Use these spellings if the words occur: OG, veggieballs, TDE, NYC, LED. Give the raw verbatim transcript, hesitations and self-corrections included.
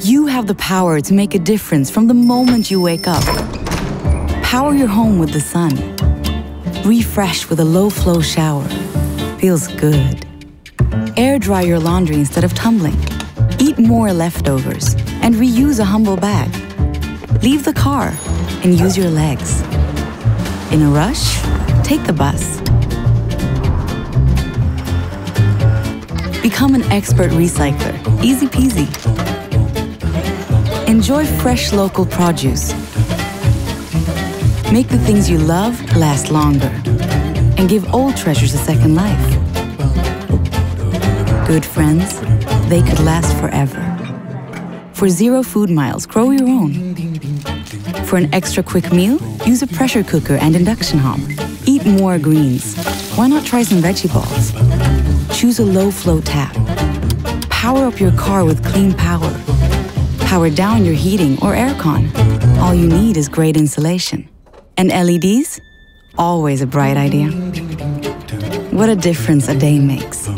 You have the power to make a difference from the moment you wake up. Power your home with the sun. Refresh with a low-flow shower. Feels good. Air dry your laundry instead of tumbling. Eat more leftovers and reuse a humble bag. Leave the car and use your legs. In a rush, take the bus. Become an expert recycler, easy peasy. Enjoy fresh local produce. Make the things you love last longer and give old treasures a second life. Good friends, they could last forever. For zero food miles, grow your own. For an extra quick meal, use a pressure cooker and induction hob. Eat more greens. Why not try some veggie balls? Choose a low-flow tap. Power up your car with clean power. Power down your heating or aircon. All you need is great insulation. And L E Ds? Always a bright idea. What a difference a day makes.